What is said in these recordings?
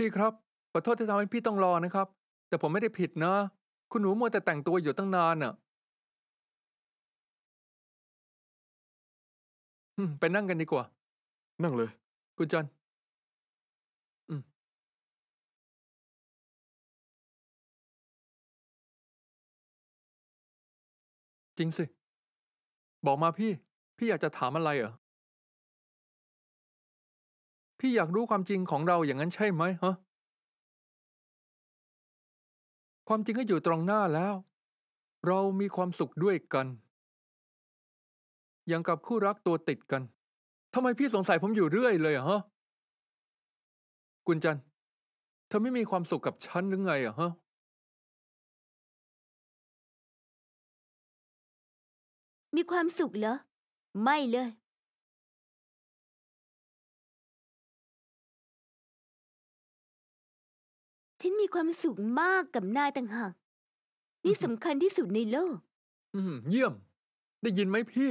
พี่ครับขอโทษที่ทำให้พี่ต้องรอนะครับแต่ผมไม่ได้ผิดนะคุณหนูมัวแต่แต่งตัวอยู่ตั้งนานน่ะไปนั่งกันดีกว่านั่งเลยคุณจันจริงสิบอกมาพี่อยากจะถามอะไรเหรอพี่อยากรู้ความจริงของเราอย่างนั้นใช่ไหมฮะความจริงก็อยู่ตรงหน้าแล้วเรามีความสุขด้วยกันอย่างกับคู่รักตัวติดกันทำไมพี่สงสัยผมอยู่เรื่อยเลยฮะกุญจันเธอไม่มีความสุขกับฉันหรือไงฮะมีความสุขเหรอไม่เลยฉันมีความสุขมากกับนายต่างหากนี่สำคัญที่สุดในโลกเยี่ยมได้ยินไหมพี่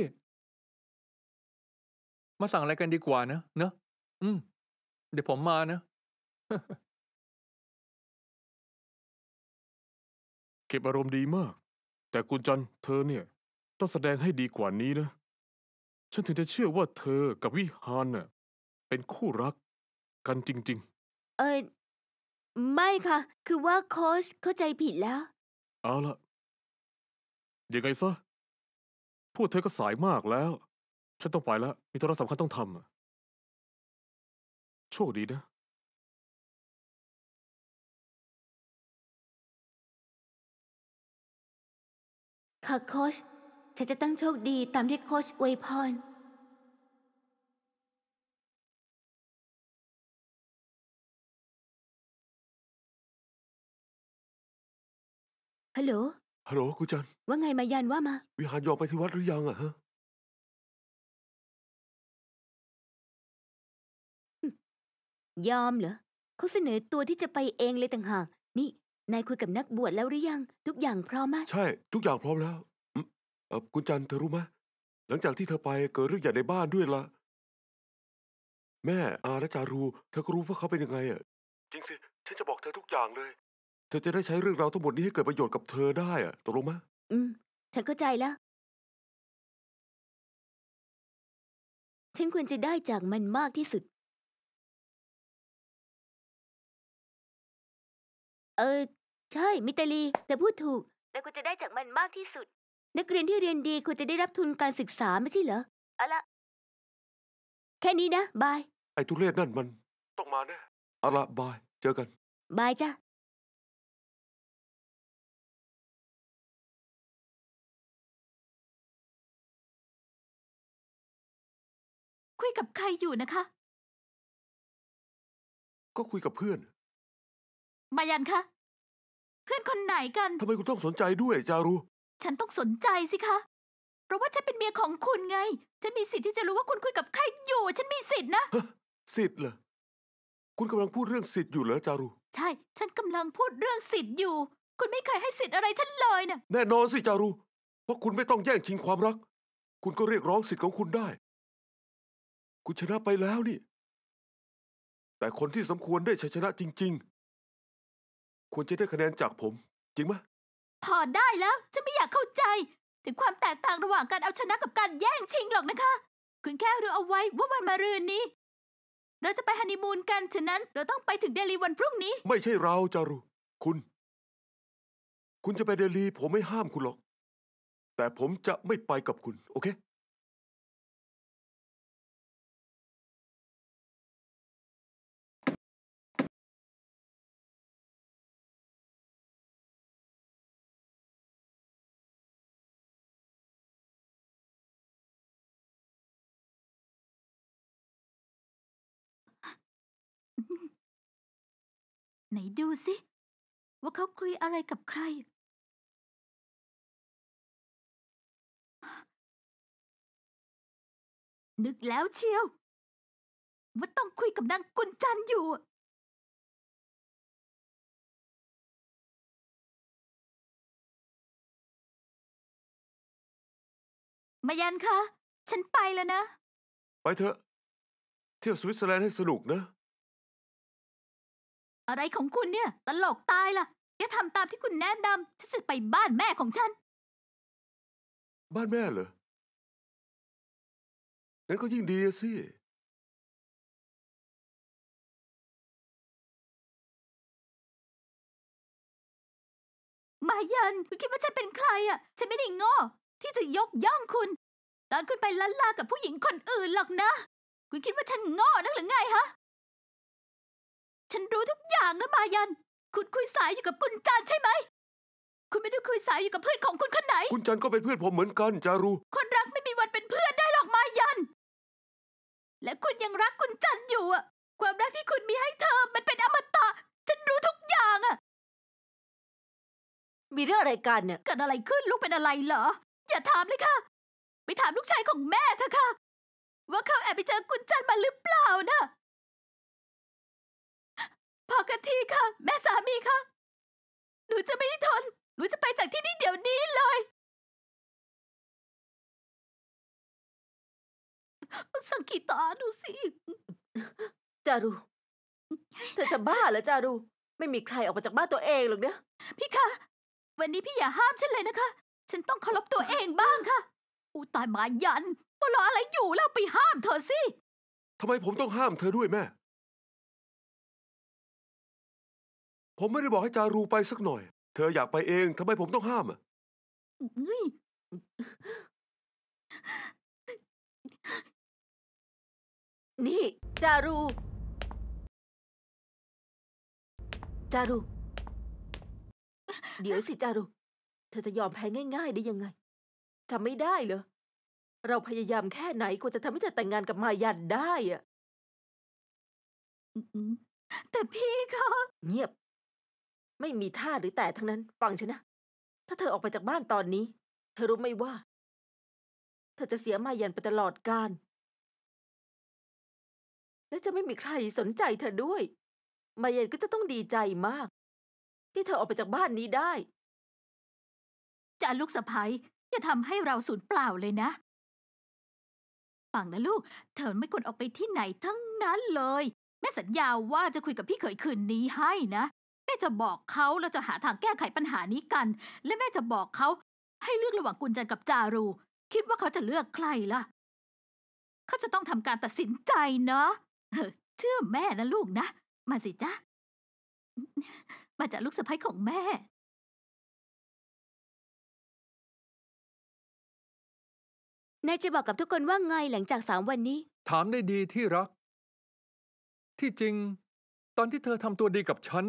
มาสั่งอะไรกันดีกว่านะเดี๋ยวผมมานะ เก็บอารมณ์ดีมากแต่กุญจันเธอเนี่ยต้องแสดงให้ดีกว่านี้นะฉันถึงจะเชื่อว่าเธอกับวิหารน่ะเป็นคู่รักกันจริงๆไม่ค่ะคือว่าโค้ชเข้าใจผิดแล้วเอาล่ะยังไงซะพวกเธอก็สายมากแล้วฉันต้องไปแล้วมีธุระสำคัญต้องทำโชคดีนะค่ะโค้ชฉันจะต้องโชคดีตามที่โค้ชอวยพรฮัลโหลกุญจันว่าไงมายันว่ามาวิหารยอมไปที่วัดหรือยังฮะยอมเหรอเขาเสนอตัวที่จะไปเองเลยต่างหากนี่นายคุยกับนักบวชแล้วหรือยังทุกอย่างพร้อมไหมใช่ทุกอย่างพร้อมแล้วกุญจันเธอรู้ไหมหลังจากที่เธอไปเกิดเรื่องใหญ่ในบ้านด้วยละแม่อาและจารูเธอก็รู้ว่าเขาเป็นยังไงจริงสิฉันจะบอกเธอทุกอย่างเลยเธอจะได้ใช้เรื่องราวทั้งหมดนี้ให้เกิดประโยชน์กับเธอได้ตกลงไหมฉันเข้าใจแล้วฉันควรจะได้จากมันมากที่สุดใช่มิตาลีแต่พูดถูกแต่ควรจะได้จากมันมากที่สุดนักเรียนที่เรียนดีควรจะได้รับทุนการศึกษาไม่ใช่เหรอเอาละแค่นี้นะบายไอ้ทุเรศนั่นมันต้องมาแน่เอาละบายเจอกันบายจ้ะคุยกับใครอยู่นะคะก็คุยกับเพื่อนมายันคะเพื่อนคนไหนกันทำไมคุณต้องสนใจด้วยจารุฉันต้องสนใจสิคะเพราะว่าฉันเป็นเมียของคุณไงฉันมีสิทธิ์ที่จะรู้ว่าคุณคุยกับใครอยู่ฉันมีสิทธิ์นะสิทธิ์เหรอคุณกำลังพูดเรื่องสิทธิ์อยู่เหรอจารุใช่ฉันกำลังพูดเรื่องสิทธิ์อยู่คุณไม่เคยให้สิทธิ์อะไรฉันเลยนะแน่นอนสิจารุเพราะคุณไม่ต้องแย่งชิงความรักคุณก็เรียกร้องสิทธิ์ของคุณได้คุณชนะไปแล้วนี่แต่คนที่สมควรได้ชัยชนะจริงๆควรจะได้คะแนนจากผมจริงไหมพอได้แล้วฉันไม่อยากเข้าใจถึงความแตกต่างระหว่างการเอาชนะกับการแย่งชิงหรอกนะคะคุณแค่รู้เอาไว้ว่าวันมะรืนนี้เราจะไปฮันนีมูนกันฉะนั้นเราต้องไปถึงเดลีวันพรุ่งนี้ไม่ใช่เราจารุคุณจะไปเดลีผมไม่ห้ามคุณหรอกแต่ผมจะไม่ไปกับคุณโอเคไหนดูสิว่าเขาคุยอะไรกับใครนึกแล้วเชียวว่าต้องคุยกับนางกุญจันอยู่มายันคะฉันไปแล้วนะไปเถอะเที่ยวสวิตเซอร์แลนด์ให้สนุกนะ อะไรของคุณเนี่ยตลกตายล่ะแกทำตามที่คุณแนะนำฉันจะไปบ้านแม่ของฉันบ้านแม่เหรองั้นก็ยิ่งดีสิมายันคุณคิดว่าฉันเป็นใครอ่ะฉันไม่ได้โง่ที่จะยกย่องคุณตอนคุณไปล้านลากับผู้หญิงคนอื่นหรอกนะคุณคิดว่าฉันโง่นักหรือไงฮะฉันรู้ทุกอย่างนะมายันคุณคุยสายอยู่กับคุณจันใช่ไหมคุณไม่ได้คุยสายอยู่กับเพื่อนของคุณคนไหนคุณจันก็เป็นเพื่อนผมเหมือนกันจารุคนรักไม่มีวันเป็นเพื่อนได้หรอกมายันและคุณยังรักคุณจันอยู่อ่ะความรักที่คุณมีให้เธอมันเป็นอมตะฉันรู้ทุกอย่างอ่ะมีเรื่องอะไรกันเนี่ยเกิดอะไรขึ้นลูกเป็นอะไรเหรออย่าถามเลยค่ะไปถามลูกชายของแม่เธอค่ะว่าเขาแอบไปเจอคุณจันมาหรือเปล่านะพอกันทีค่ะแม่สามีค่ะหนูจะไม่ทนหนูจะไปจากที่นี่เดี๋ยวนี้เลยสังกีตาดูสิจารุเธอจะบ้าเหรอจารุไม่มีใครออกมาจากบ้านตัวเองหรอกเนี่ยพี่คะวันนี้พี่อย่าห้ามฉันเลยนะคะฉันต้องเคารพตัวเองบ้างค่ะอุตายมายันปลออะไรอยู่แล้วไปห้ามเธอสิทำไมผมต้องห้ามเธอด้วยแม่ผมไม่ได้บอกให้จารูไปสักหน่อยเธออยากไปเองทำไมผมต้องห้ามอ่ะนี่จารูเดี๋ยวสิจารุเธอจะยอมแพ้ง่ายๆได้ยังไงจำไม่ได้เหรอเราพยายามแค่ไหนกว่าจะทำให้เธอแต่งงานกับมายันได้อะแต่พี่เขาเงียบไม่มีท่าหรือแต่ทั้งนั้นฟังฉันนะถ้าเธอออกไปจากบ้านตอนนี้เธอรู้ไหมว่าเธอจะเสียมายันไปตลอดกาลและจะไม่มีใครสนใจเธอด้วยมายันก็จะต้องดีใจมากที่เธอออกไปจากบ้านนี้ได้จาลูกสะใภ้อย่าทำให้เราสูญเปล่าเลยนะฟังนะลูกเธอไม่ควรออกไปที่ไหนทั้งนั้นเลยแม่สัญญาว่าจะคุยกับพี่เขยคืนนี้ให้นะแม่จะบอกเขาเราจะหาทางแก้ไขปัญหานี้กันและแม่จะบอกเขาให้เลือกระหว่างกุญจันกับจารุคิดว่าเขาจะเลือกใครล่ะเขาจะต้องทำการตัดสินใจนะเชื่อแม่นะลูกนะมาสิจ๊ะมาจากลูกสะใภ้ของแม่นายจะบอกกับทุกคนว่าไงหลังจาก3วันนี้ถามได้ดีที่รักที่จริงตอนที่เธอทำตัวดีกับฉัน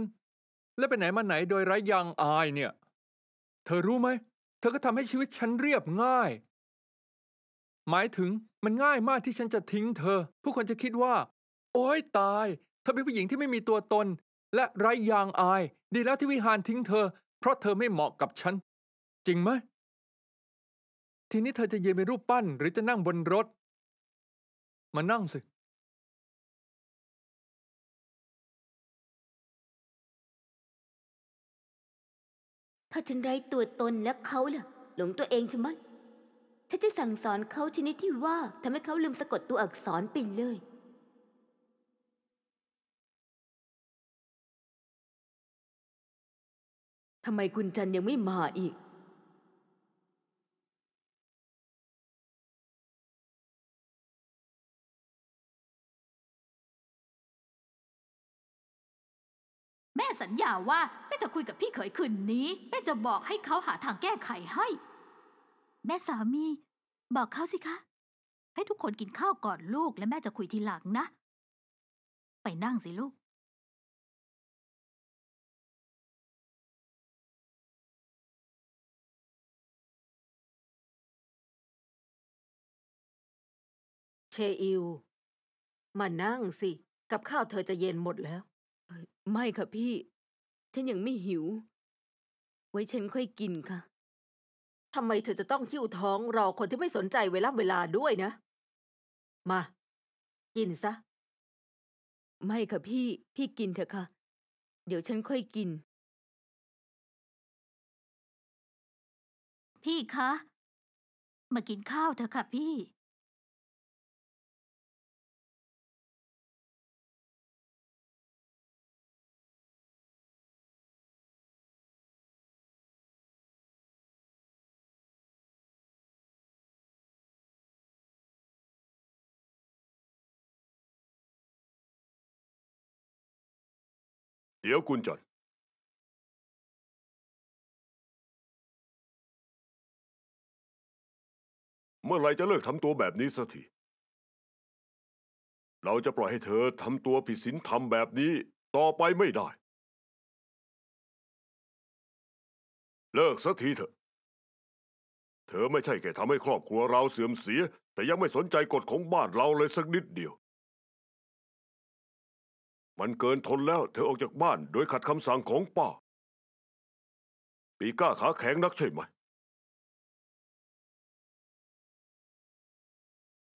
และไปไหนมาไหนโดยไร้ยางอายเนี่ยเธอรู้ไหมเธอก็ทำให้ชีวิตฉันเรียบง่ายหมายถึงมันง่ายมากที่ฉันจะทิ้งเธอผู้คนจะคิดว่าโอ๊ยตายเธอเป็นผู้หญิงที่ไม่มีตัวตนและไร้ยางอายดีแล้วที่วิหารทิ้งเธอเพราะเธอไม่เหมาะกับฉันจริงไหมทีนี้เธอจะยืนเป็นรูปปั้นหรือจะนั่งบนรถมานั่งสิถ้าฉันไร้ตัวตนและเขาล่ะหลงตัวเองใช่ไหมฉันจะสั่งสอนเขาชนิดที่ว่าทำให้เขาลืมสะกดตัวอักษรไปเลยทำไมคุณจันยังไม่มาอีกแม่สัญญาว่าแม่จะคุยกับพี่เขยคืนนี้แม่จะบอกให้เขาหาทางแก้ไขให้แม่สามีบอกเขาสิคะให้ทุกคนกินข้าวก่อนลูกและแม่จะคุยทีหลังนะไปนั่งสิลูกเชอิวมานั่งสิกับข้าวเธอจะเย็นหมดแล้วไม่ค่ะพี่ฉันยังไม่หิวไว้ฉันค่อยกินค่ะทำไมเธอจะต้องหิ้วท้องรอคนที่ไม่สนใจเวลาด้วยนะมากินซะไม่ค่ะพี่กินเถอะค่ะเดี๋ยวฉันค่อยกินพี่คะมากินข้าวเถอะค่ะพี่ เดี๋ยวคุณจดเมื่อไรจะเลิกทำตัวแบบนี้สักทีเราจะปล่อยให้เธอทำตัวผิดศีลธรรมแบบนี้ต่อไปไม่ได้เลิกสักทีเถอะเธอไม่ใช่แค่ทำให้ครอบครัวเราเสื่อมเสียแต่ยังไม่สนใจกฎของบ้านเราเลยสักนิดเดียวมันเกินทนแล้วเธอออกจากบ้านโดยขัดคำสั่งของป้าปีก้าขาแข็งนักใช่ไหม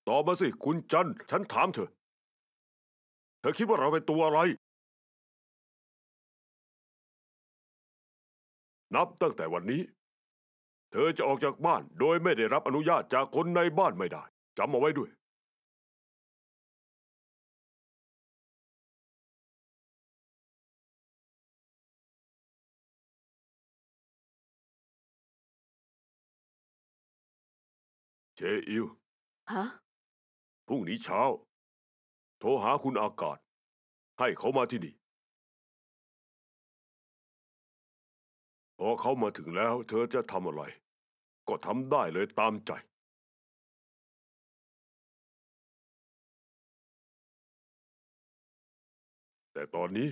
ตอบมาสิคุณจันฉันถามเธอคิดว่าเราเป็นตัวอะไรนับตั้งแต่วันนี้เธอจะออกจากบ้านโดยไม่ได้รับอนุญาตจากคนในบ้านไม่ได้จำเอาไว้ด้วยเจอิวฮะพรุ่งนี้เช้าโทรหาคุณอากาศให้เขามาที่นี่พอเขามาถึงแล้วเธอจะทำอะไรก็ทำได้เลยตามใจแต่ตอนนี้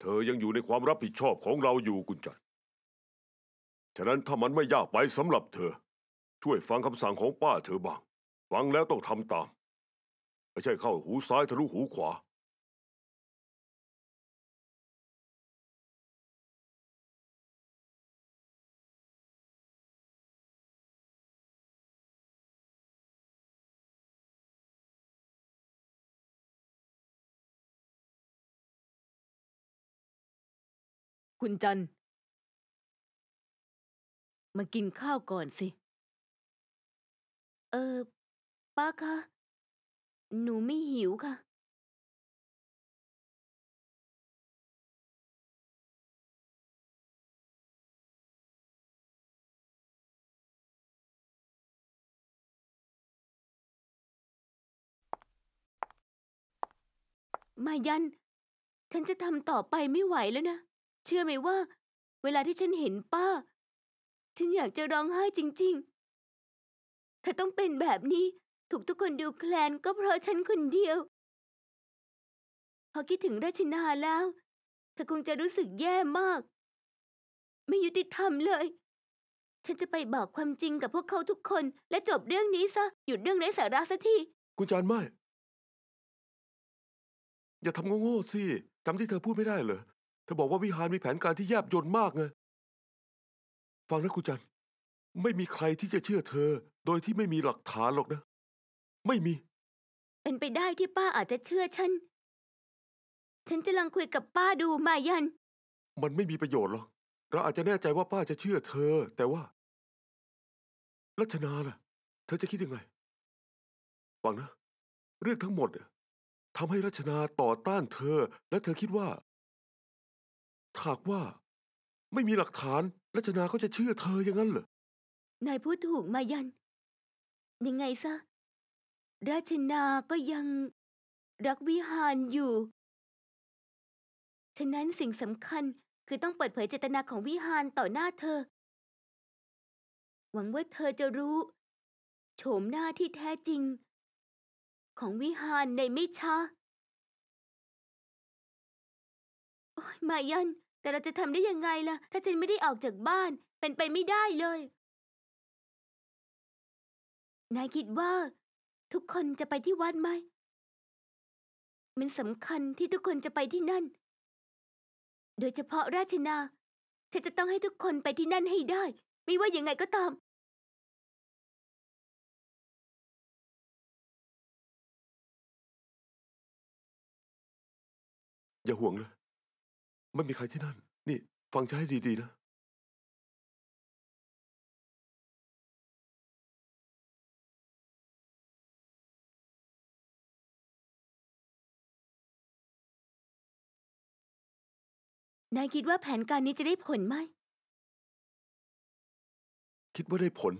เธอยังอยู่ในความรับผิดชอบของเราอยู่กุญจันฉะนั้นถ้ามันไม่ยากไปสำหรับเธอช่วยฟังคำสั่งของป้าเธอบ้างฟังแล้วต้องทำตามไม่ใช่เข้าหูซ้ายทะลุหูขวาคุณจันมากินข้าวก่อนสิป้าคะหนูไม่หิวค่ะมายันฉันจะทำต่อไปไม่ไหวแล้วนะเชื่อไหมว่าเวลาที่ฉันเห็นป้าฉันอยากจะร้องไห้จริงๆเธอต้องเป็นแบบนี้ถูกทุกคนดูแคลนก็เพราะฉันคนเดียวพอคิดถึงราชนาแล้วเธอคงจะรู้สึกแย่มากไม่ยุติธรรมเลยฉันจะไปบอกความจริงกับพวกเขาทุกคนและจบเรื่องนี้ซะหยุดเรื่องไร้สาระซะทีกุญจันไม่อย่าทำโง่ๆสิจำที่เธอพูดไม่ได้เหรอเธอบอกว่าวิหารมีแผนการที่แยบยลมากไงฟังนะกุญจันไม่มีใครที่จะเชื่อเธอโดยที่ไม่มีหลักฐานหรอกนะไม่มีเป็นไปได้ที่ป้าอาจจะเชื่อฉันจะลองคุยกับป้าดูมายันมันไม่มีประโยชน์หรอกเราอาจจะแน่ใจว่าป้าจะเชื่อเธอแต่ว่ารัชนาล่ะเธอจะคิดยังไงฟังนะเรื่องทั้งหมดทำให้รัชนาต่อต้านเธอและเธอคิดว่าหากว่าไม่มีหลักฐานรัชนาเขาจะเชื่อเธออย่างนั้นเหรอนายพูดถูกมายันยังไงซะรัชนาก็ยังรักวิหารอยู่ฉะนั้นสิ่งสำคัญคือต้องเปิดเผยเจตนาของวิหารต่อหน้าเธอหวังว่าเธอจะรู้โฉมหน้าที่แท้จริงของวิหารในไม่ช้ามายันแต่เราจะทำได้ยังไงล่ะถ้าฉันไม่ได้ออกจากบ้านเป็นไปไม่ได้เลยนายคิดว่าทุกคนจะไปที่วัดไหมมันสำคัญที่ทุกคนจะไปที่นั่นโดยเฉพาะราชนาฉันจะต้องให้ทุกคนไปที่นั่นให้ได้ไม่ว่ายังไงก็ตามอย่าห่วงเลยไม่มีใครที่นั่นนี่ฟังฉันให้ดีๆนะนายคิดว่าแผนการนี้จะได้ผลไหมคิดว่าได้ผล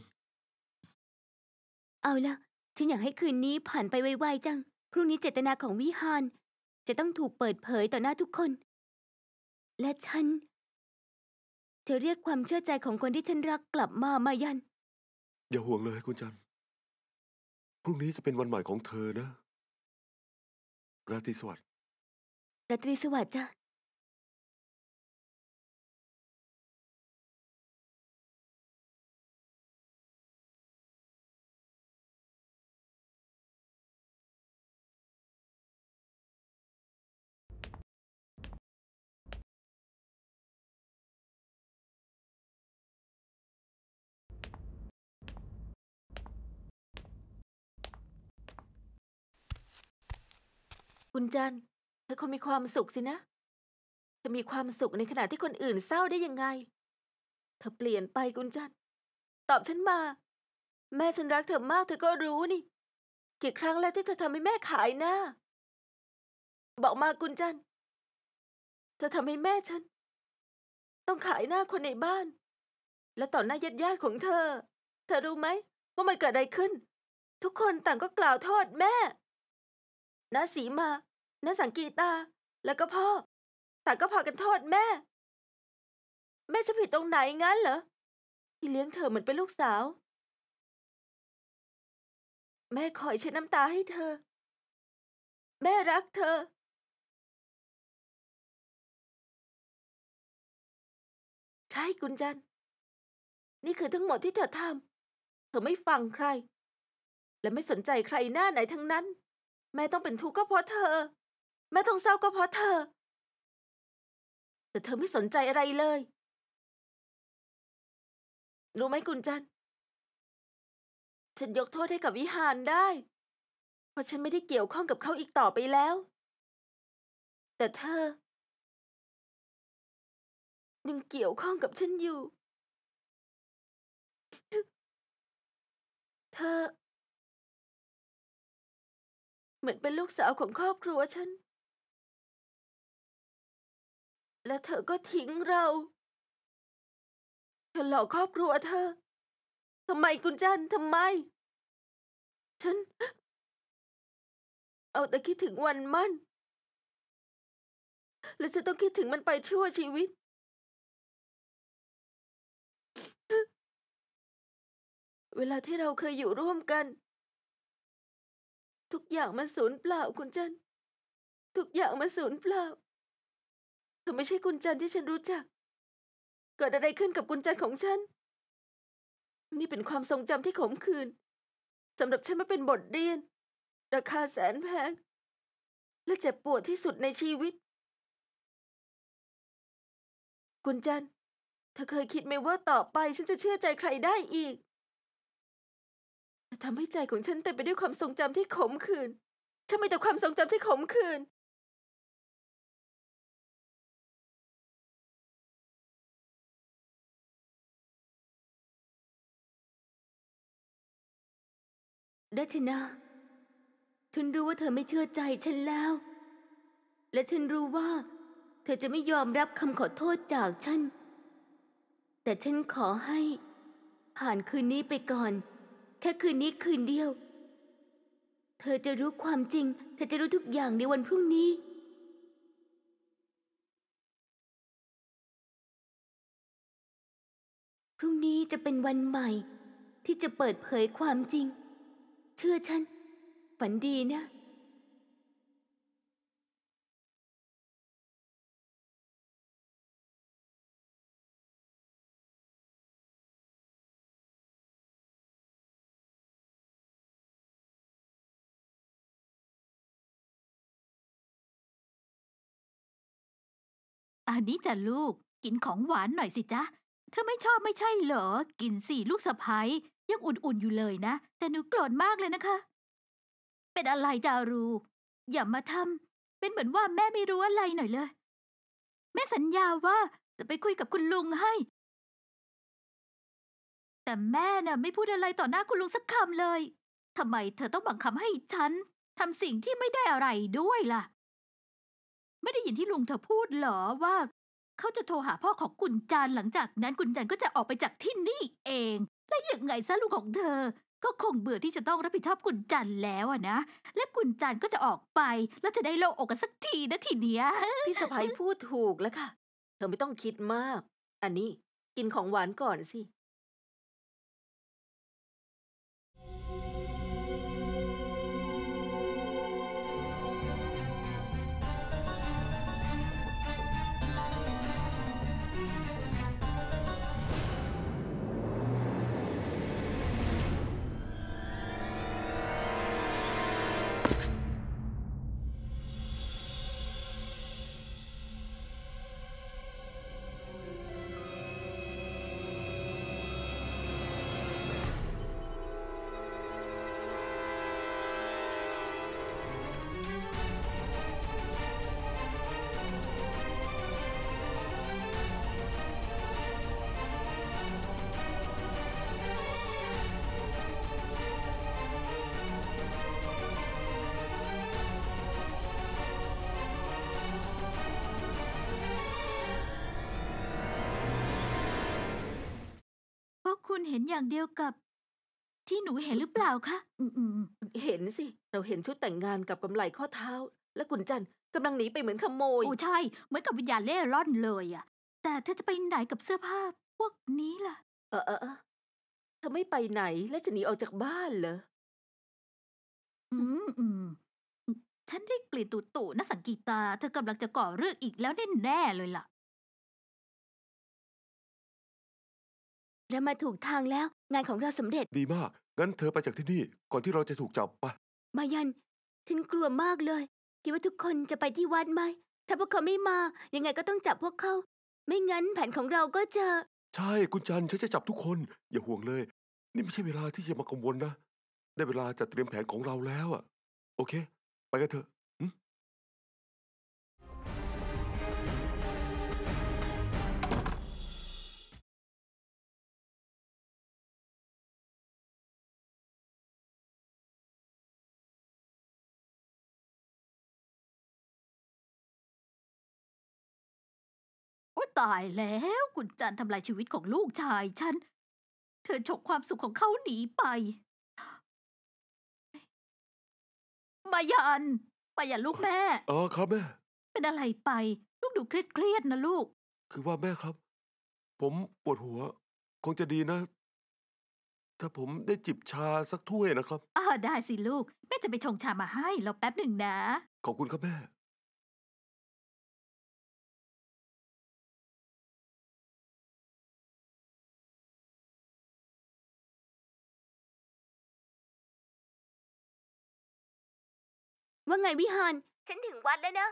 เอาล่ะฉันอยากให้คืนนี้ผ่านไปไวๆจัง พรุ่งนี้เจตนาของวิหารจะต้องถูกเปิดเผยต่อหน้าทุกคนและฉันจะเรียกความเชื่อใจของคนที่ฉันรักกลับมามายันอย่าห่วงเลยคุณจันพรุ่งนี้จะเป็นวันใหม่ของเธอนะราตรีสวัสดิ์ราตรีสวัสดิ์จ้ะคุณจันเธอคงมีความสุขสินะจะมีความสุขในขณะที่คนอื่นเศร้าได้ยังไงเธอเปลี่ยนไปคุณจันตอบฉันมาแม่ฉันรักเธอมากเธอก็รู้นี่กี่ครั้งแล้วที่เธอทำให้แม่ขายหน้าบอกมาคุณจันเธอทำให้แม่ฉันต้องขายหน้าคนในบ้านและต่อหน้าญาติของเธอรู้ไหมว่ามันเกิดอะไรขึ้นทุกคนต่างก็กล่าวโทษแม่น้าสีมาน้าสังกีตาแล้วก็พ่อต่างก็พากันโทษแม่จะผิดตรงไหนงั้นเหรอที่เลี้ยงเธอเหมือนเป็นลูกสาวแม่คอยเช็ดน้ำตาให้เธอแม่รักเธอใช่กุญจันนี่คือทั้งหมดที่เธอทำเธอไม่ฟังใครและไม่สนใจใครหน้าไหนทั้งนั้นแม่ต้องเป็นทุกข์ก็เพราะเธอแม่ต้องเศร้าก็เพราะเธอแต่เธอไม่สนใจอะไรเลยรู้ไหมกุญจันฉันยกโทษให้กับวิหารได้เพราะฉันไม่ได้เกี่ยวข้องกับเขาอีกต่อไปแล้วแต่เธอยังเกี่ยวข้องกับฉันอยู่เธอเหมือนเป็นลูกสาวของครอบครัวฉันและเธอก็ทิ้งเราเธอหลอกครอบครัวเธอทำไมกุญจันทำไมฉันเอาแต่คิดถึงวันมั่นและจะต้องคิดถึงมันไปชั่วชีวิตเวลาที่เราเคยอยู่ร่วมกันทุกอย่างมันสูญเปล่าคุณจันทุกอย่างมันสูญเปล่าเธอไม่ใช่คุณจันที่ฉันรู้จักเกิดอะไรขึ้นกับคุณจันของฉันนี่เป็นความทรงจำที่ขมขื่นสำหรับฉันมันเป็นบทเรียนราคาแสนแพงและเจ็บปวดที่สุดในชีวิตคุณจันเธอเคยคิดไหมว่าต่อไปฉันจะเชื่อใจใครได้อีกทำให้ใจของฉันเต็มไปด้วยความทรงจำที่ขมขื่นฉันมีแต่ความทรงจำที่ขมขื่นดัชนาฉันรู้ว่าเธอไม่เชื่อใจฉันแล้วและฉันรู้ว่าเธอจะไม่ยอมรับคำขอโทษจากฉันแต่ฉันขอให้ผ่านคืนนี้ไปก่อนแค่คืนนี้คืนเดียวเธอจะรู้ความจริงเธอจะรู้ทุกอย่างในวันพรุ่งนี้พรุ่งนี้จะเป็นวันใหม่ที่จะเปิดเผยความจริงเชื่อฉันฝันดีนะอันนี้จ้ะลูกกินของหวานหน่อยสิจ๊ะเธอไม่ชอบไม่ใช่เหรอกินสิลูกสะใภ้ยังอุ่นๆอยู่เลยนะแต่หนูโกรธมากเลยนะคะเป็นอะไรจารุอย่ามาทำเป็นเหมือนว่าแม่ไม่รู้อะไรหน่อยเลยแม่สัญญาว่าจะไปคุยกับคุณลุงให้แต่แม่น่ะไม่พูดอะไรต่อหน้าคุณลุงสักคำเลยทำไมเธอต้องบังคับให้ฉันทำสิ่งที่ไม่ได้อะไรด้วยล่ะไม่ได้ยินที่ลุงเธอพูดเหรอว่าเขาจะโทรหาพ่อของกุญจันหลังจากนั้นกุญจันก็จะออกไปจากที่นี่เองและยังไงซะลุงของเธอ ก็คงเบื่อที่จะต้องรับผิดชอบคุณจันแล้วอะนะและคุณจันก็จะออกไปแล้วจะได้โล่งอกกันสักทีนะทีเนี้ยพี่สะใภ้พูดถูกแล้วค่ะเธอไม่ต้องคิดมากอันนี้กินของหวานก่อนสิคุณเห็นอย่างเดียวกับที่หนูเห็นหรือเปล่าคะเห็นสิเราเห็นชุดแต่งงานกับกำไลข้อเท้าและกุญจันกำลังหนีไปเหมือนขโมยโอ้ใช่เหมือนกับวิญญาณเล่ร่อนเลยอะแต่เธอจะไปไหนกับเสื้อผ้าพวกนี้ล่ะเธอไม่ไปไหนและจะหนีออกจากบ้านเหรอฉันได้กลิ่นตุ่นน่าสังกีตาเธอกำลังจะก่อเรื่องอีกแล้วแน่เลยล่ะเรามาถูกทางแล้วงานของเราสำเร็จดีมากงั้นเธอไปจากที่นี่ก่อนที่เราจะถูกจับปะมายันฉันกลัวมากเลยคิดว่าทุกคนจะไปที่วัดไหมถ้าพวกเขาไม่มายังไงก็ต้องจับพวกเขาไม่งั้นแผนของเราก็จะใช่คุณจันฉันจะจับทุกคนอย่าห่วงเลยนี่ไม่ใช่เวลาที่จะมากังวลนะได้เวลาจัดเตรียมแผนของเราแล้วอะโอเคไปกันเถอะตายแล้วกุญจันทำลายชีวิตของลูกชายฉันเธอฉกความสุขของเขาหนีไปมายันลูกแม่อ๋อครับแม่เป็นอะไรไปลูกดูเครียดนะลูกคือว่าแม่ครับผมปวดหัวคงจะดีนะถ้าผมได้จิบชาสักถ้วยนะครับได้สิลูกแม่จะไปชงชามาให้รอแป๊บหนึ่งนะขอบคุณครับแม่ว่าไงวิหารฉันถึงวัดแล้วนะ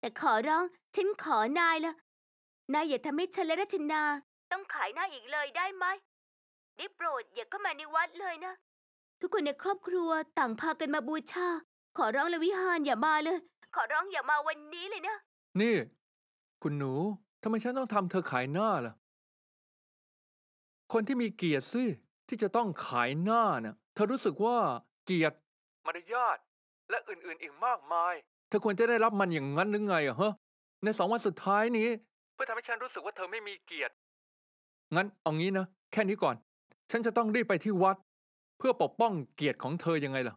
แต่ขอร้องฉันขอนายละนายอย่าทำให้ฉันและรัชนาต้องขายหน้าอีกเลยได้ไหมได้โปรดอย่าเข้ามาในวัดเลยนะทุกคนในครอบครัวต่างพากันมาบูชาขอร้องเลยวิหารอย่ามาเลยขอร้องอย่ามาวันนี้เลยนะนี่คุณหนูทำไมฉันต้องทำเธอขายหน้าล่ะคนที่มีเกียรติสิที่จะต้องขายหน้านะเธอรู้สึกว่าเกียรติมารยาทและอื่นๆอีกมากมายเธอควรจะได้รับมันอย่างนั้นหรือไงอะฮะในสองวันสุดท้ายนี้เพื่อทำให้ฉันรู้สึกว่าเธอไม่มีเกียรติงั้นเอางี้นะแค่นี้ก่อนฉันจะต้องรีบไปที่วัดเพื่อปกป้องเกียรติของเธอยังไงล่ะ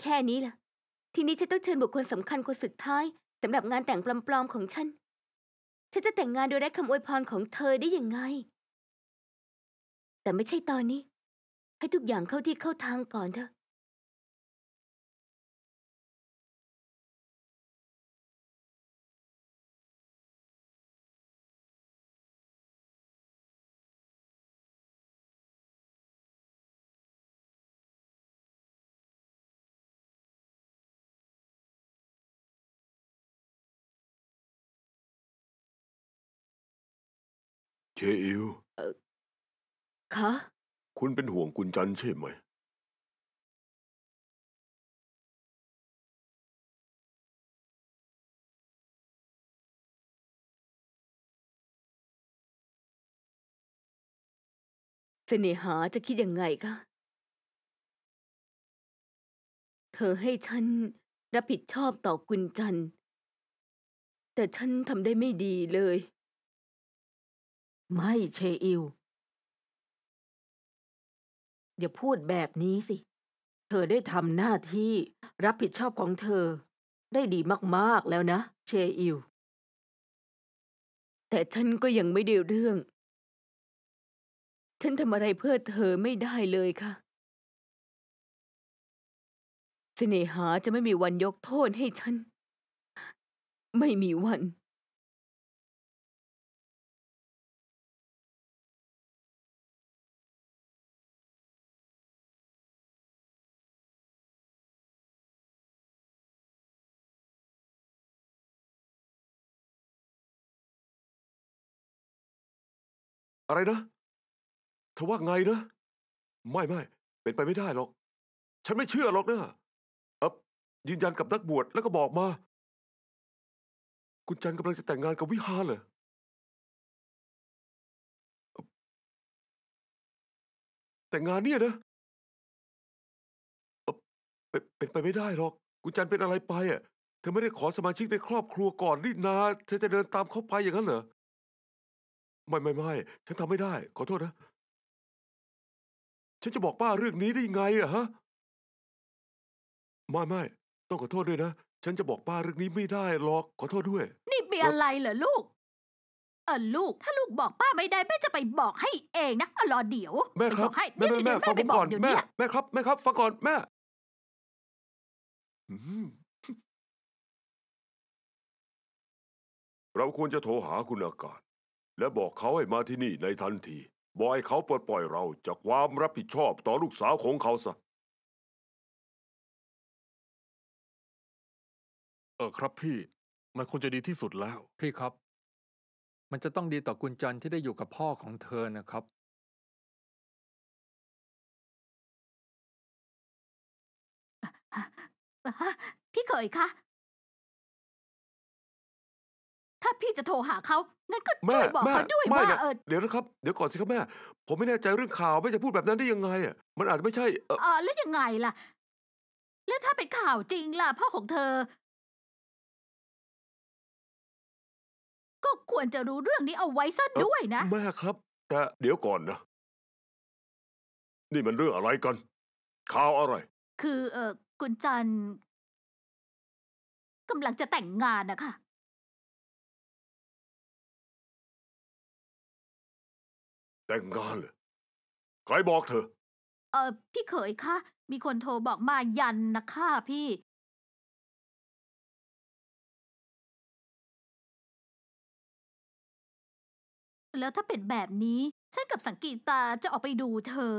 แค่นี้ล่ะทีนี้ฉันต้องเชิญบุคคลสำคัญคนสุดท้ายสำหรับงานแต่งปลอมๆของฉันฉันจะแต่งงานโดยได้คำอวยพรของเธอได้ยังไงแต่ไม่ใช่ตอนนี้ให้ทุกอย่างเข้าที่เข้าทางก่อนเถอะเชอิวคะคุณเป็นห่วงกุญจันใช่ไหมเสน่หาจะคิดยังไงคะเธอให้ฉันรับผิดชอบต่อกุญจัน แต่ฉันทำได้ไม่ดีเลยไม่เชอิลอย่าพูดแบบนี้สิเธอได้ทำหน้าที่รับผิดชอบของเธอได้ดีมากๆแล้วนะเชอิลแต่ฉันก็ยังไม่ได้เรื่องฉันทำอะไรเพื่อเธอไม่ได้เลยค่ะเสน่หาจะไม่มีวันยกโทษให้ฉันไม่มีวันอะไรนะเธอว่าไงนะไม่เป็นไปไม่ได้หรอกฉันไม่เชื่อหรอกนะยืนยันกับนักบวชแล้วก็บอกมาคุณจันกำลังจะแต่งงานกับวิหารเหรอแต่งงานเนี่ยนะเป็นไปไม่ได้หรอกคุณจันเป็นอะไรไปอ่ะเธอไม่ได้ขอสมาชิกในครอบครัวก่อนนี่นาเธอจะเดินตามเขาไปอย่างนั้นเหรอไม่ฉันทำไม่ได้ขอโทษนะฉันจะบอกป้าเรื่องนี้ได้ยังไงอะฮะไม่ต้องขอโทษด้วยนะฉันจะบอกป้าเรื่องนี้ไม่ได้หรอกขอโทษด้วยนี่มีอะไรเหรอลูกลูกถ้าลูกบอกป้าไม่ได้แม่จะไปบอกให้เองนะรอเดี๋ยวแม่ครับแม่ฟังผมก่อนแม่ครับฟังก่อนแม่เราควรจะโทรหาคุณอากาศและบอกเขาให้มาที่นี่ในทันทีบอกให้เขาปลดปล่อยเราจากความรับผิดชอบต่อลูกสาวของเขาซะครับพี่มันคงจะดีที่สุดแล้วพี่ครับมันจะต้องดีต่อกุญจันที่ได้อยู่กับพ่อของเธอนะครับพี่เขยคะถ้าพี่จะโทรหาเขางั้นก็ช่วยบอกเขาด้วยว่าเดี๋ยวนะครับเดี๋ยวก่อนสิครับแม่ผมไม่แน่ใจเรื่องข่าวไม่จะพูดแบบนั้นได้ยังไงอ่ะมันอาจจะไม่ใช่แล้วยังไงล่ะแล้วถ้าเป็นข่าวจริงล่ะพ่อของเธอก็ควรจะรู้เรื่องนี้เอาไว้ซะด้วยนะแม่ครับแต่เดี๋ยวก่อนนะนี่มันเรื่องอะไรกันข่าวอะไรคือกุญจันกำลังจะแต่งงานนะคะแต่งงานเหรอใครบอกเธอพี่เขยคะมีคนโทรบอกมายันนะคะพี่แล้วถ้าเป็นแบบนี้ฉันกับสังกีตาจะออกไปดูเธอ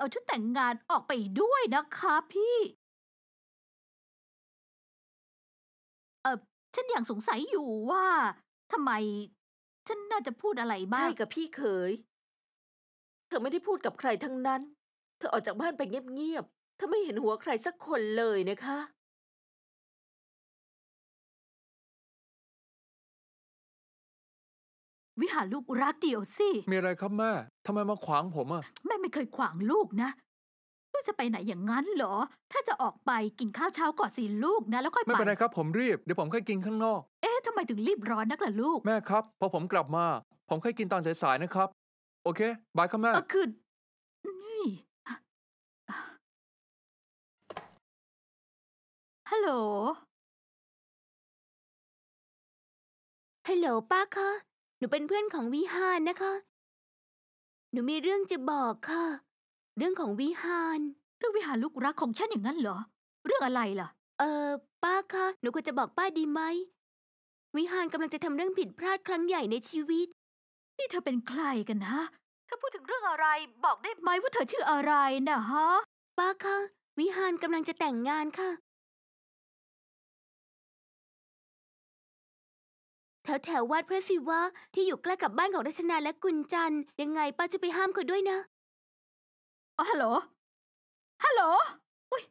เอาชุดแต่งงานออกไปด้วยนะคะพี่ฉันยังสงสัยอยู่ว่าทำไมฉันน่าจะพูดอะไรบ้างใช่กับพี่เขยเธอไม่ได้พูดกับใครทั้งนั้นเธอออกจากบ้านไปเงียบๆเธอไม่เห็นหัวใครสักคนเลยนะคะวิหารลูกรักเดียวสิมีอะไรครับแม่ทำไมมาขวางผมอ่ะแม่ไม่เคยขวางลูกนะลูกจะไปไหนอย่างนั้นเหรอถ้าจะออกไปกินข้าวเช้าก่อนสิลูกนะแล้วค่อยไปไม่เป็นไรครับผมรีบเดี๋ยวผมค่อยกินข้างนอกทำไมถึงรีบร้อนนักล่ะลูกแม่ครับพอผมกลับมาผมค่อยกินตอนสายๆนะครับโอเคบายครับแม่คือนี่ฮัลโหลป้าคะหนูเป็นเพื่อนของวิหารนะคะหนูมีเรื่องจะบอกค่ะเรื่องของวิหารเรื่องวิหารลูกรักของฉันอย่างนั้นเหรอเรื่องอะไรล่ะป้าคะหนูควรจะบอกป้าดีไหมวิหารกำลังจะทำเรื่องผิดพลาดครั้งใหญ่ในชีวิตนี่เธอเป็นใครกันนะเธอพูดถึงเรื่องอะไรบอกได้ไหมว่าเธอชื่ออะไรนะฮะป้าคะวิหารกำลังจะแต่งงานค่ะแถววัดพระศิวะที่อยู่ใกล้กับบ้านของรัชนาและกุญจันยังไงป้าจะไปห้ามเขาด้วยนะฮัลโหลอุ้ย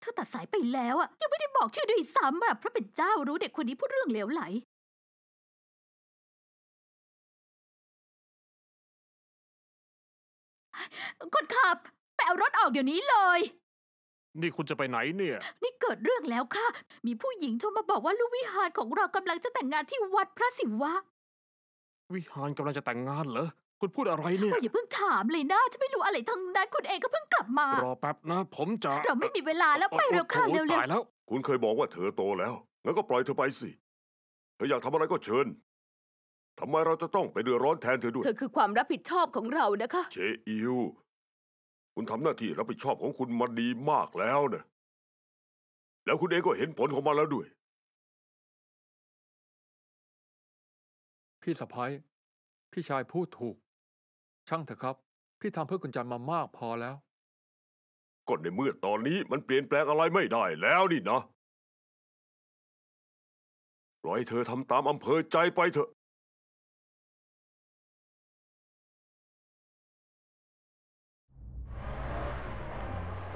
เธอตัดสายไปแล้วอ่ะยังไม่ได้บอกชื่อด้วยซ้ำอ่ะพระเป็นเจ้ารู้เด็กคนนี้พูดเรื่องเหลวไหลคนขับไปเอารถออกเดี๋ยวนี้เลย นี่คุณจะไปไหนเนี่ยนี่เกิดเรื่องแล้วค่ะมีผู้หญิงโทรมาบอกว่าลูกวิหารของเรากำลังจะแต่งงานที่วัดพระศิวะวิหารกำลังจะแต่งงานเหรอคุณพูดอะไรเนี่ยอย่าเพิ่งถามเลยนะฉันไม่รู้อะไรทั้งนั้นคุณเองก็เพิ่งกลับมารอแป๊บนะผมจะเราไม่มีเวลาแล้วไปเร็วค่ะเร็วๆแล้วคุณเคยบอกว่าเธอโตแล้วงั้นก็ปล่อยเธอไปสิเธออยากทำอะไรก็เชิญทำไมเราจะต้องไปเดือดร้อนแทนเธอด้วยเธอคือความรับผิดชอบของเรานะคะเจอิวคุณทำหน้าที่รับผิดชอบของคุณมาดีมากแล้วนะแล้วคุณเองก็เห็นผลของมันแล้วด้วยพี่สะพ้ายพี่ชายพูดถูกช่างเถอะครับพี่ทำเพื่อคุณจันมามากพอแล้วก็ในเมื่อตอนนี้มันเปลี่ยนแปลงอะไรไม่ได้แล้วนี่นะปล่อยให้เธอทำตามอำเภอใจไปเถอะ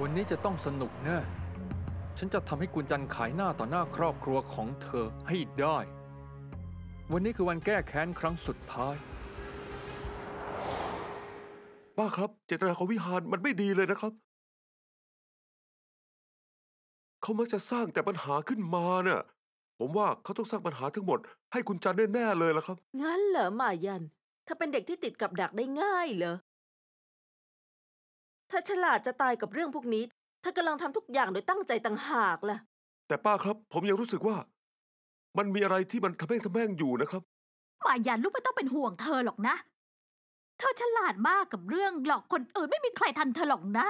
วันนี้จะต้องสนุกแน่ฉันจะทำให้กุญจันขายหน้าต่อหน้าครอบครัวของเธอให้ได้วันนี้คือวันแก้แค้นครั้งสุดท้ายป้าครับเจตนาของวิหารมันไม่ดีเลยนะครับเขามักจะสร้างแต่ปัญหาขึ้นมาเนี่ยผมว่าเขาต้องสร้างปัญหาทั้งหมดให้กุญจันแน่ๆเลยละครับงั้นเหรอมายันถ้าเป็นเด็กที่ติดกับดักได้ง่ายเหรอถ้าฉลาดจะตายกับเรื่องพวกนี้ถ้ากำลังทำทุกอย่างโดยตั้งใจต่างหากล่ะแต่ป้าครับผมยังรู้สึกว่ามันมีอะไรที่มันทำแม่งอยู่นะครับมายันลูกไม่ต้องเป็นห่วงเธอหรอกนะเธอฉลาดมากกับเรื่องหลอกคนอื่นไม่มีใครทันเธอหรอกนะ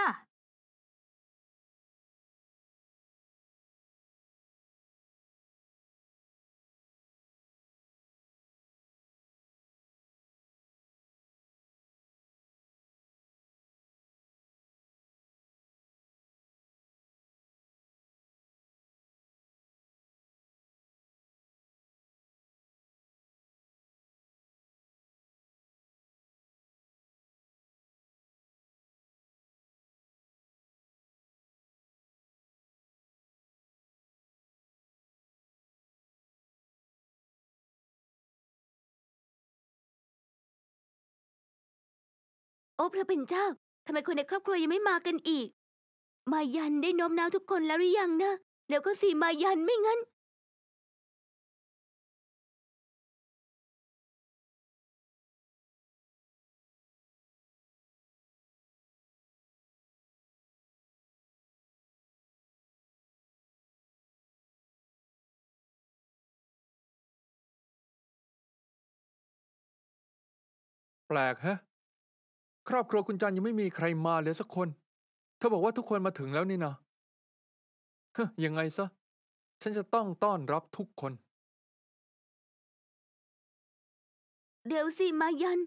โอ้พระเป็นเจ้าทำไมคนในครอบครัวยังไม่มากันอีกมายันได้โน้มน้าวทุกคนแล้วหรือยังนะเดี๋ยวก็สิมายันไม่งั้นแปลกฮะครอบครัวคุณจันยังไม่มีใครมาเลยสักคนเธอบอกว่าทุกคนมาถึงแล้วนี่นะเฮ้ยยังไงซะฉันจะต้องต้อนรับทุกคนเดี๋ยวสิมายัน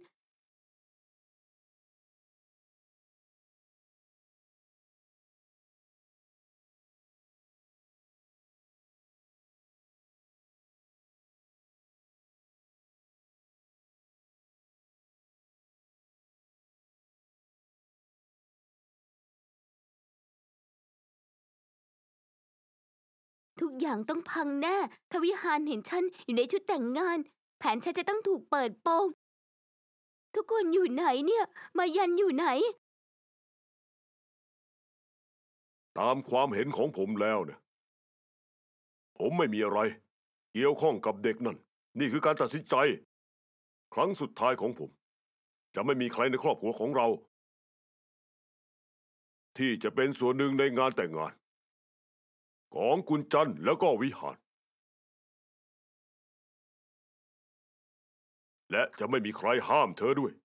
ทุกอย่างต้องพังแน่ถ้าวิหารเห็นฉันอยู่ในชุดแต่งงานแผนฉันจะต้องถูกเปิดโปงทุกคนอยู่ไหนเนี่ยมายันอยู่ไหนตามความเห็นของผมแล้วนะผมไม่มีอะไรเกี่ยวข้องกับเด็กนั่นนี่คือการตัดสินใจครั้งสุดท้ายของผมจะไม่มีใครในครอบครัวของเราที่จะเป็นส่วนหนึ่งในงานแต่งงานของกุญจันแล้วก็วิหารและจะไม่มีใครห้ามเธอด้วยฮัลโหลฮัลโหล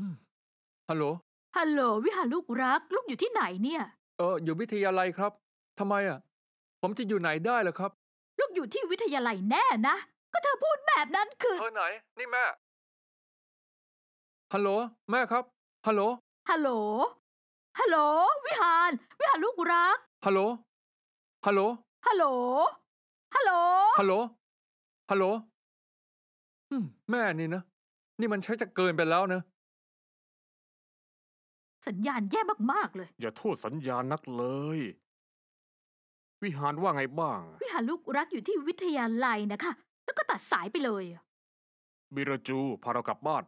วิหารลูกรักลูกอยู่ที่ไหนเนี่ยอยู่วิทยาลัยครับทำไมอ่ะผมจะอยู่ไหนได้ล่ะครับลูกอยู่ที่วิทยาลัยแน่นะก็เธอพูดแบบนั้นคือไหนนี่แม่ฮัลโหลแม่ครับฮัลโหลฮัลโหลฮัลโหลวิหารลูกรักฮัลโหลฮัลโหลฮัลโหลฮัลโหลฮัลโหลฮัลโหลแม่นี่นะนี่มันใช้จะเกินไปแล้วนะสัญญาณแย่มากๆเลยอย่าโทษสัญญาณนักเลย วิหารว่าไงบ้างวิหารลูกรักอยู่ที่วิทยาลัยนะคะแล้วก็ตัดสายไปเลยบิรจูพาเรากลับบ้าน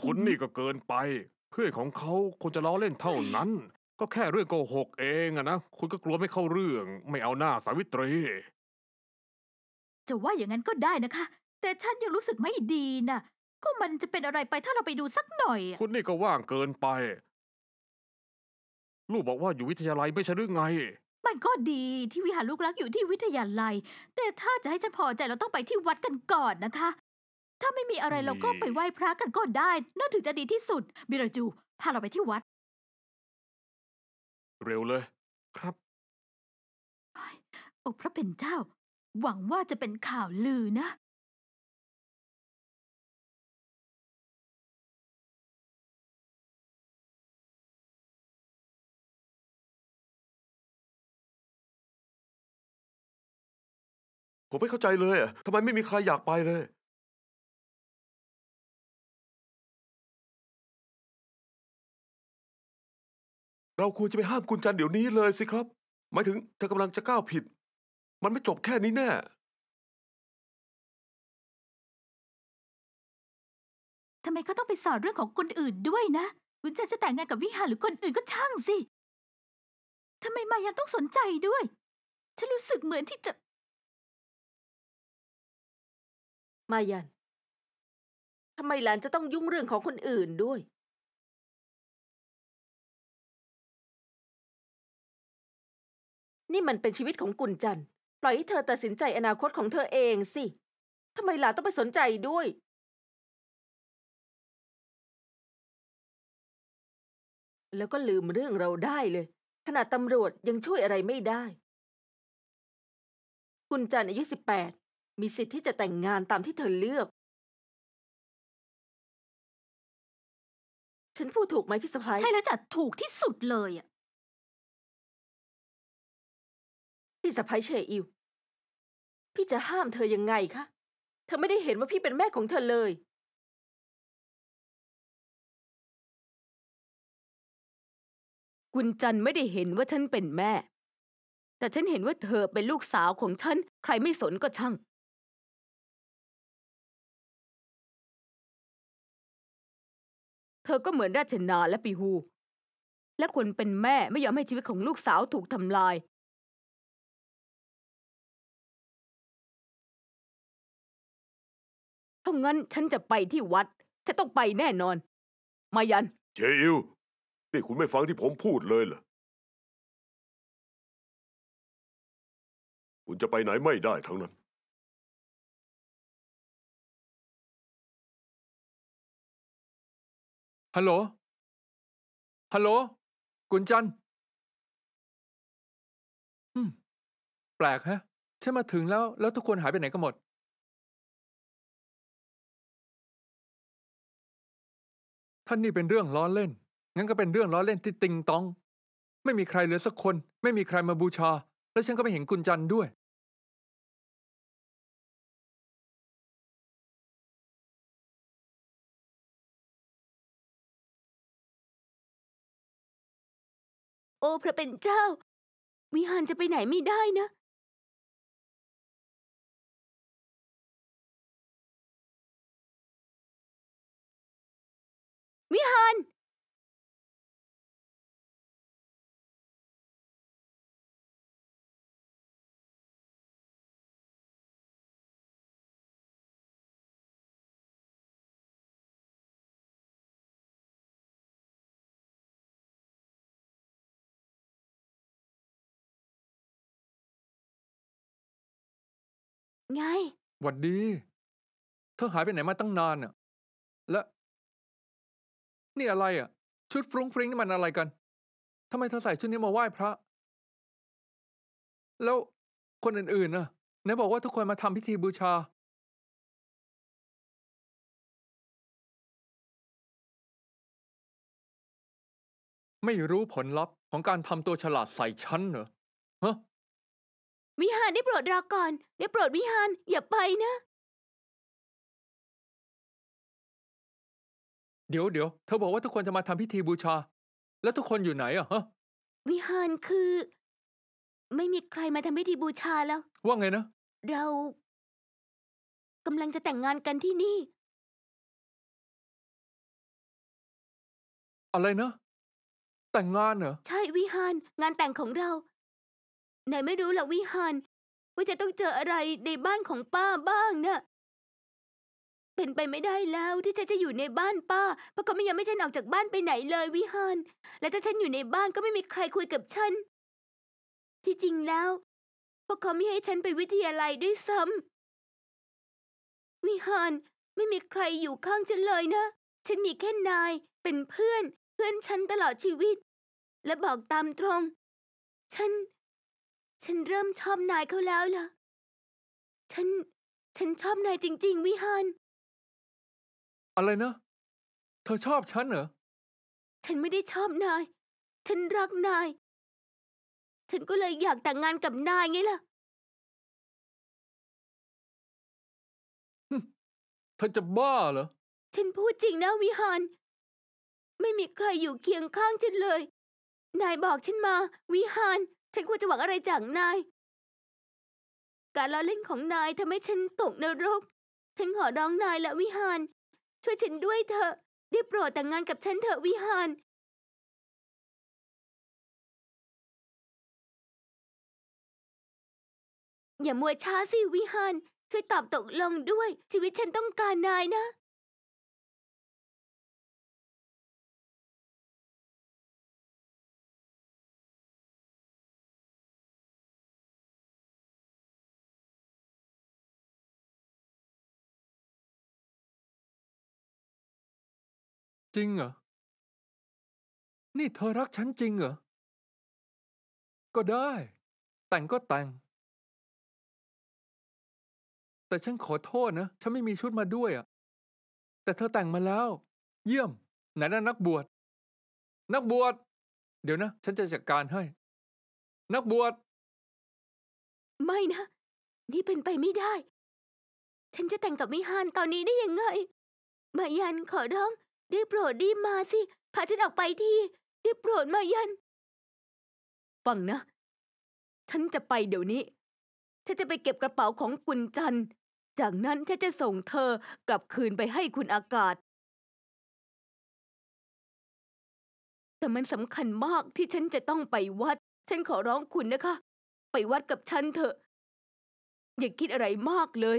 คุณนี่ก็เกินไปเพื่อนของเขาควรจะล้อเล่นเท่านั้นก็แค่เรื่องโกหกเองอะนะคุณก็กลัวไม่เข้าเรื่องไม่เอาหน้าสาวิตรีจะว่าอย่างนั้นก็ได้นะคะแต่ฉันยังรู้สึกไม่ดีนะก็มันจะเป็นอะไรไปถ้าเราไปดูสักหน่อยคุณนี่ก็ว่างเกินไปลูกบอกว่าอยู่วิทยาลัยไม่ใช่หรือไงมันก็ดีที่วิหารลูกรักอยู่ที่วิทยาลัยแต่ถ้าจะให้ฉันพอใจเราต้องไปที่วัดกันก่อนนะคะถ้าไม่มีอะไรเราก็ไปไหว้พระกันก็ได้นั่นถึงจะดีที่สุดบิรจูพาเราไปที่วัดเร็วเลยครับโอ้พระเป็นเจ้าหวังว่าจะเป็นข่าวลือนะผมไม่เข้าใจเลยอ่ะทำไมไม่มีใครอยากไปเลยเราควรจะไปห้ามคุณจันเดี๋ยวนี้เลยสิครับหมายถึงเธอกำลังจะก้าวผิดมันไม่จบแค่นี้แน่ทำไมเขาต้องไปสอนเรื่องของคนอื่นด้วยนะคุณจันจะแต่งงานกับวิหารหรือคนอื่นก็ช่างสิทำไมมายันต้องสนใจด้วยฉันรู้สึกเหมือนที่จะมายันทำไมหลานจะต้องยุ่งเรื่องของคนอื่นด้วยนี่มันเป็นชีวิตของกุญจันปล่อยให้เธอตัดสินใจอนาคตของเธอเองสิทำไมหลานต้องไปสนใจด้วยแล้วก็ลืมเรื่องเราได้เลยขนาดตำรวจยังช่วยอะไรไม่ได้กุญจันอายุ18มีสิทธิ์ที่จะแต่งงานตามที่เธอเลือกฉันพูดถูกไหมพี่สะพ้ายใช่แล้วจัดถูกที่สุดเลยอ่ะพี่สะพ้ายเชอิวพี่จะห้ามเธอยังไงคะเธอไม่ได้เห็นว่าพี่เป็นแม่ของเธอเลยกุญจันไม่ได้เห็นว่าฉันเป็นแม่แต่ฉันเห็นว่าเธอเป็นลูกสาวของฉันใครไม่สนก็ช่างเธอก็เหมือนราชนาและปีฮูและคนเป็นแม่ไม่ยอมให้ชีวิตของลูกสาวถูกทำลายเพราะงั้นฉันจะไปที่วัดฉันต้องไปแน่นอนมายันเชอิวนี่คุณไม่ฟังที่ผมพูดเลยเหรอคุณจะไปไหนไม่ได้ทั้งนั้นฮัลโหลฮัลโหลกุญจันแปลกฮะฉันมาถึงแล้วทุกคนหายไปไหนกันหมดท่านนี่เป็นเรื่องล้อเล่นงั้นก็เป็นเรื่องล้อเล่นที่ติงตองไม่มีใครเหลือสักคนไม่มีใครมาบูชาแล้วฉันก็ไม่เห็นกุญจันด้วยโอ้พระเป็นเจ้าวิหารจะไปไหนไม่ได้นะวิหารไงหวัดดีเธอหายไปไหนมาตั้งนานอ่ะและนี่อะไรอ่ะชุดฟรุ้งฟริ้งนี่มันอะไรกันทำไมเธอใส่ชุดนี้มาไหว้พระแล้วคนอื่นๆน่ะไหนบอกว่าทุกคนมาทำพิธีบูชาไม่รู้ผลลัพธ์ของการทำตัวฉลาดใส่ฉันเหรอฮะวิหารได้โปรดรอก่อนได้โปรดวิหารอย่าไปนะเดี๋ยวเธอบอกว่าทุกคนจะมาทำพิธีบูชาแล้วทุกคนอยู่ไหนอ่ะฮะวิหารคือ ไม่มีใครมาทำพิธีบูชาแล้วว่าไงนะเรากำลังจะแต่งงานกันที่นี่อะไรนะแต่งงานเหรอใช่วิหารงานแต่งของเราไหนไม่รู้หรอกวิหารว่าจะต้องเจออะไรในบ้านของป้าบ้างนะเป็นไปไม่ได้แล้วที่ฉันจะอยู่ในบ้านป้าเพราะเขาไม่ยอมให้ฉันออกจากบ้านไปไหนเลยวิหารและถ้าฉันอยู่ในบ้านก็ไม่มีใครคุยกับฉันที่จริงแล้วพวกเขาไม่ให้ฉันไปวิทยาลัยด้วยซ้ำวิหารไม่มีใครอยู่ข้างฉันเลยนะฉันมีแค่นายเป็นเพื่อนฉันตลอดชีวิตและบอกตามตรงฉันเริ่มชอบนายเขาแล้วล่ะฉันชอบนายจริงๆวิหารอะไรนะเธอชอบฉันเหรอฉันไม่ได้ชอบนายฉันรักนายฉันก็เลยอยากแต่งงานกับนายไงล่ะเธอจะบ้าเหรอฉันพูดจริงนะวิหารไม่มีใครอยู่เคียงข้างฉันเลยนายบอกฉันมาวิหารฉันควรจะหวังอะไรจากนายการล้อเล่นของนายทำให้ฉันตกนรกฉันขอร้องนายและวิหารช่วยฉันด้วยเถอะได้โปรดแต่งงานกับฉันเถอะวิหารอย่ามัวช้าสิวิหารช่วยตอบตกลงด้วยชีวิตฉันต้องการนายนะจริงเหรอนี่เธอรักฉันจริงเหรอก็ได้แต่งก็แต่งแต่ฉันขอโทษนะฉันไม่มีชุดมาด้วยอะแต่เธอแต่งมาแล้วเยี่ยมไหนนะนักบวชเดี๋ยวนะฉันจะจัดการให้นักบวชไม่นะนี่เป็นไปไม่ได้ฉันจะแต่งกับวิหารตอนนี้ได้ยังไงมายันขอร้องรีบโปรดรีบมาสิพาฉันออกไปทีรีบโปรดมายันฟังนะฉันจะไปเดี๋ยวนี้ฉันจะไปเก็บกระเป๋าของคุณจันจากนั้นฉันจะส่งเธอกลับคืนไปให้คุณอากาศแต่มันสำคัญมากที่ฉันจะต้องไปวัดฉันขอร้องคุณนะคะไปวัดกับฉันเถอะอย่าคิดอะไรมากเลย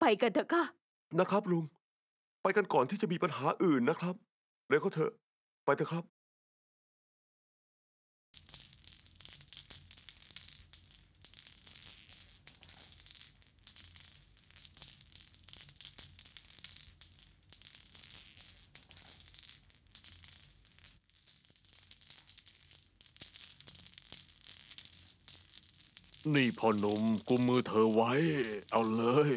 ไปกันเถอะค่ะนะครับลุงไปกันก่อนที่จะมีปัญหาอื่นนะครับเร็วก็เถอะไปเถอะครับนี่พ่อหนุ่มกุมมือเธอไว้เอาเลย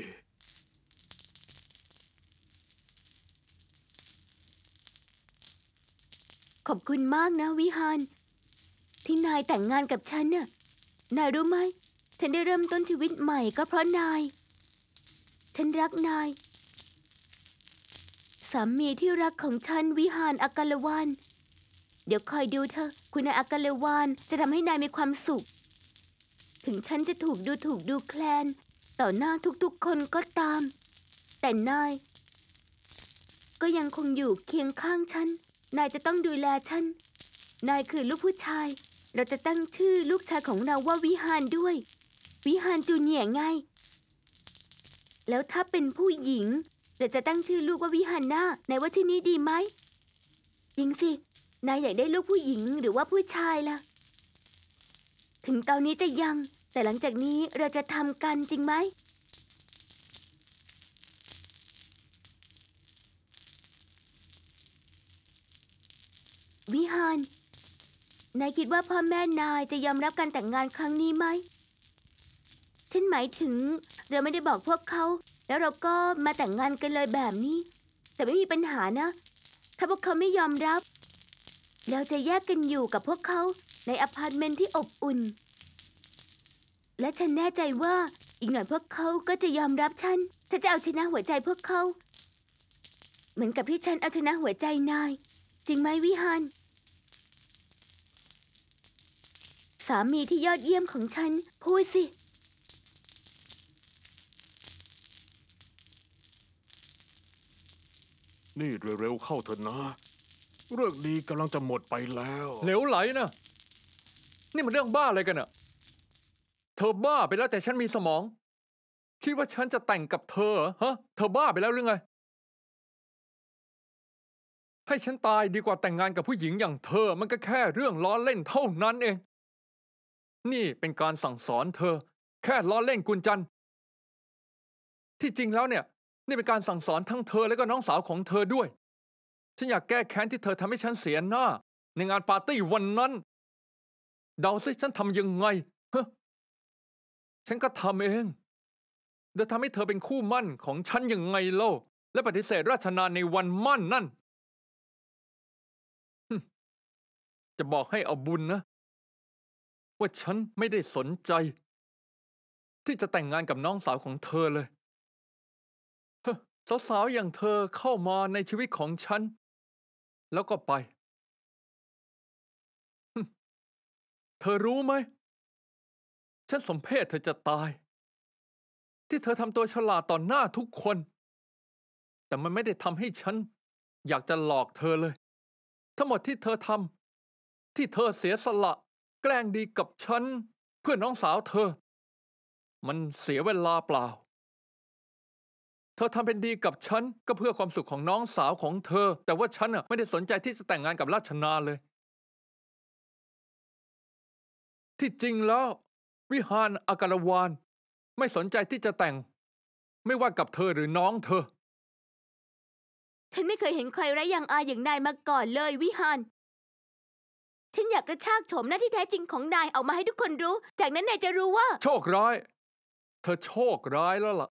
ขอบคุณมากนะวิหารที่นายแต่งงานกับฉันน่ะนายรู้ไหมฉันได้เริ่มต้นชีวิตใหม่ก็เพราะนายฉันรักนายสามีที่รักของฉันวิหารอากาลวานเดี๋ยวคอยดูเธอคุณนายอากาลวานจะทำให้นายมีความสุขถึงฉันจะถูกดูแคลนต่อหน้าทุกๆคนก็ตามแต่นายก็ยังคงอยู่เคียงข้างฉันนายจะต้องดูแลฉันนายคือลูกผู้ชายเราจะตั้งชื่อลูกชายของเราว่าวิหารด้วยวิหารจูเนียร์ไงแล้วถ้าเป็นผู้หญิงเราจะตั้งชื่อลูกว่าวิหารหน้านายว่าชื่อนี้ดีไหมจริงสินายอยากได้ลูกผู้หญิงหรือว่าผู้ชายล่ะถึงตอนนี้จะยังแต่หลังจากนี้เราจะทำกันจริงไหมวิหารนายคิดว่าพ่อแม่นายจะยอมรับการแต่งงานครั้งนี้ไหมฉันหมายถึงเราไม่ได้บอกพวกเขาแล้วเราก็มาแต่งงานกันเลยแบบนี้แต่ไม่มีปัญหานะถ้าพวกเขาไม่ยอมรับเราจะแยกกันอยู่กับพวกเขาในอพาร์ตเมนต์ที่อบอุ่นและฉันแน่ใจว่าอีกหน่อยพวกเขาก็จะยอมรับฉันถ้าจะเอาชนะหัวใจพวกเขาเหมือนกับที่ฉันเอาชนะหัวใจนายจริงไหมวิหารส ามีที่ยอดเยี่ยมของฉันพูดสินี่เร็วๆเข้าเถอะนะเรื่องดีกำลังจะหมดไปแล้วเหลวไหลนะนี่มันเรื่องบ้าอะไรกันอะเธอบ้าไปแล้วแต่ฉันมีสมองคิดว่าฉันจะแต่งกับเธอฮะเธอบ้าไปแล้วหรือไงให้ฉันตายดีกว่าแต่งงานกับผู้หญิงอย่างเธอมันก็แค่เรื่องล้อเล่นเท่านั้นเองนี่เป็นการสั่งสอนเธอแค่ล้อเล่นกุญจันทร์ที่จริงแล้วเนี่ยนี่เป็นการสั่งสอนทั้งเธอและก็น้องสาวของเธอด้วยฉันอยากแก้แค้นที่เธอทำให้ฉันเสียหน้าในงานปาร์ตี้วันนั้นเดาซิฉันทำยังไงฮะฉันก็ทำเองโดยทำให้เธอเป็นคู่มั่นของฉันยังไงเล่าและปฏิเสธราชนาในวันมั่นนั่นจะบอกให้เอาบุญนะว่าฉันไม่ได้สนใจที่จะแต่งงานกับน้องสาวของเธอเลยสาวๆอย่างเธอเข้ามาในชีวิตของฉันแล้วก็ไปเธอรู้ไหมฉันสมเพชเธอจะตายที่เธอทำตัวฉลาดต่อหน้าทุกคนแต่มันไม่ได้ทำให้ฉันอยากจะหลอกเธอเลยทั้งหมดที่เธอทำที่เธอเสียสละแกล้งดีกับฉันเพื่อน้องสาวเธอมันเสียเวลาเปล่าเธอทำเป็นดีกับฉันก็เพื่อความสุขของน้องสาวของเธอแต่ว่าฉันไม่ได้สนใจที่จะแต่งงานกับราชนาเลยที่จริงแล้ววิหารอากาลวานไม่สนใจที่จะแต่งไม่ว่ากับเธอหรือน้องเธอฉันไม่เคยเห็นใครไร้อย่างอายอย่างนายมาก่อนเลยวิหารฉันอยากกระชากโฉมหน้าที่แท้จริงของนายออกมาให้ทุกคนรู้จากนั้นนายจะรู้ว่าโชคร้ายเธอโชคร้ายแล้วล่ะ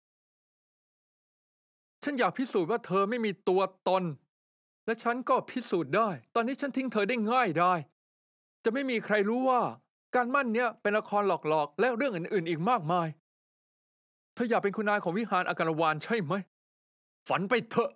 ฉันอยากพิสูจน์ว่าเธอไม่มีตัวตนและฉันก็พิสูจน์ได้ตอนนี้ฉันทิ้งเธอได้ง่ายได้จะไม่มีใครรู้ว่าการมั่นเนี่ยเป็นละครหลอกๆและเรื่องอื่นๆอีกมากมายเธออยากเป็นคุณนายของวิหารอากาลวานใช่ไหมฝันไปเถอะ